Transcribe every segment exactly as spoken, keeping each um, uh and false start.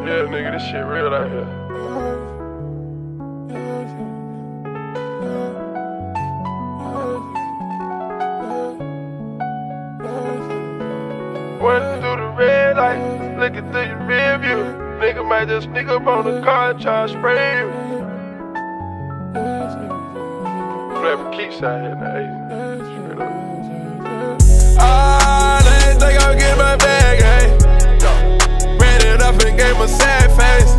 Yeah, nigga, this shit real out here. Running through the red light, looking through your rear view. Nigga might just sneak up on the car and try to spray you. Rapping Keith's out here in the eighties. Straight up. I didn't think I would get my bag, hey. Up and gave him a sad face.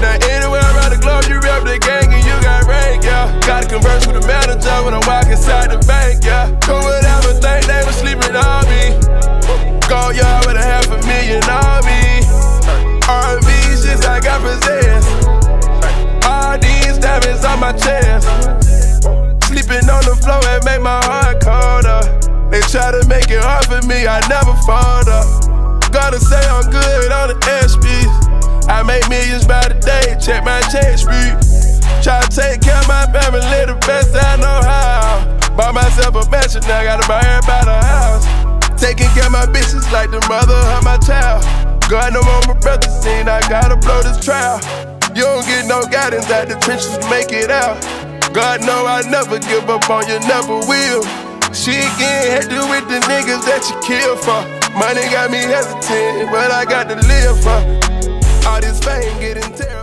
Now anywhere around the globe you rep the gang and you got rank, yeah. Gotta converse with the manager when I walk inside the bank, yeah. Who would ever think they was sleeping on me? Go yard with a half a million on me. R Vs just like I possess. All these diamonds on my chest. Sleeping on the floor and make my heart colder. They try to make it hard for me, I never fold up. Gotta say I'm good on the S Ps. I make millions by the day, check my check street. Try to take care of my family the best I know how. Buy myself a mansion, now gotta buy everybody a house. Taking care of my bitches like the mother of my child. God, no more my brother seen, I gotta blow this trial. You don't get no guidance out the trenches to make it out. God know I never give up on you, never will. She getting hectic with the niggas that you kill for. Money got me hesitant, but I got to live for all this fame getting terrible.